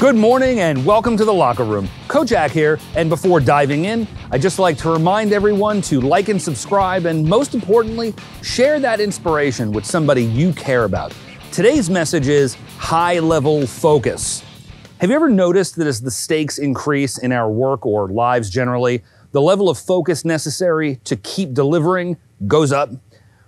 Good morning and welcome to The Locker Room. Kojak here, and before diving in, I'd just like to remind everyone to like and subscribe, and most importantly, share that inspiration with somebody you care about. Today's message is high-level focus. Have you ever noticed that as the stakes increase in our work or lives generally, the level of focus necessary to keep delivering goes up?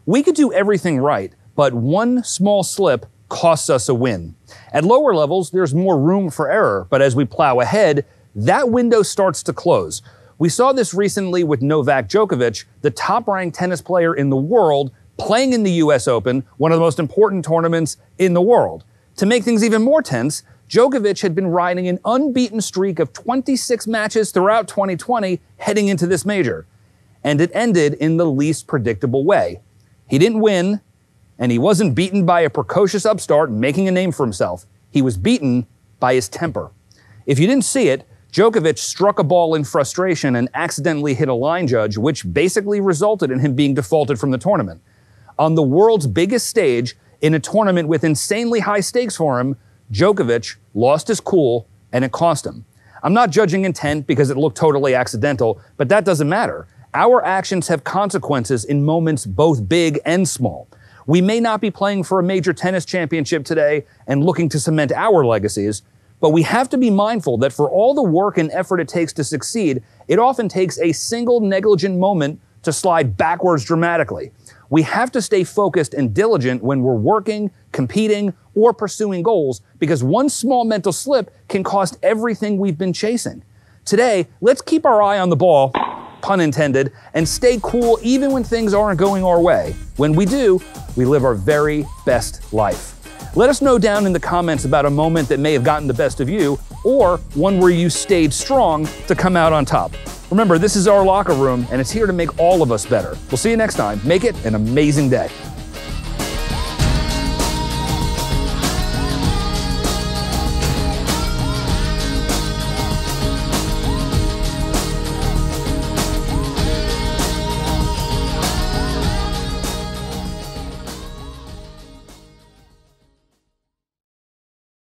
We could do everything right, but one small slip costs us a win. At lower levels, there's more room for error, but as we plow ahead, that window starts to close. We saw this recently with Novak Djokovic, the top-ranked tennis player in the world, playing in the US Open, one of the most important tournaments in the world. To make things even more tense, Djokovic had been riding an unbeaten streak of 26 matches throughout 2020 heading into this major, and it ended in the least predictable way. He didn't win, and he wasn't beaten by a precocious upstart making a name for himself. He was beaten by his temper. If you didn't see it, Djokovic struck a ball in frustration and accidentally hit a line judge, which basically resulted in him being defaulted from the tournament. On the world's biggest stage, in a tournament with insanely high stakes for him, Djokovic lost his cool and it cost him. I'm not judging intent because it looked totally accidental, but that doesn't matter. Our actions have consequences in moments both big and small. We may not be playing for a major tennis championship today and looking to cement our legacies, but we have to be mindful that for all the work and effort it takes to succeed, it often takes a single negligent moment to slide backwards dramatically. We have to stay focused and diligent when we're working, competing, or pursuing goals, because one small mental slip can cost everything we've been chasing. Today, let's keep our eye on the ball, pun intended, and stay cool even when things aren't going our way. When we do, we live our very best life. Let us know down in the comments about a moment that may have gotten the best of you, or one where you stayed strong to come out on top. Remember, this is our locker room, and it's here to make all of us better. We'll see you next time. Make it an amazing day.